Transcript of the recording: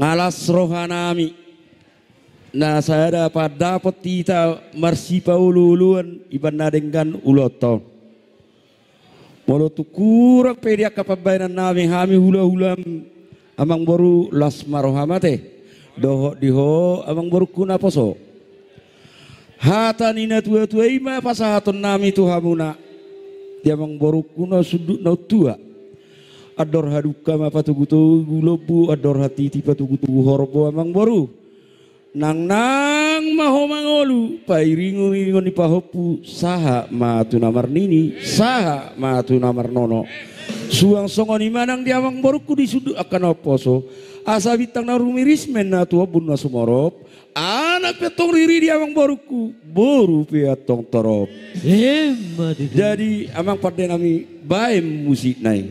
Ngalas rohanami. Nah saya dapat tita marsipau luluan iban nadenggan uloto. Walau tu kurang pediak kapabainan nami hami hula-hulam amang baru las marohamate doho diho amang baru kuna poso. Hatanina tua-tua ima pasahatun nami tuhamuna. Dia mangborukuna sudut na tua. Ador haduka ma patugu-tugu lobu. Ador hatiti patugu-tugu horbo amang boru. Nang-nang maho mangolu. Pairingu-ingu ni pahopu. Saha matu namar nini. Saha matu namar nono. Suang songon imanang dia mangboruku di sudut akan oposo. Asa bitang na rumirismen na tua bunna sumorop. Anak petong riri di amang boruku boru piatong torop. Jadi amang pade nami baem musik naik.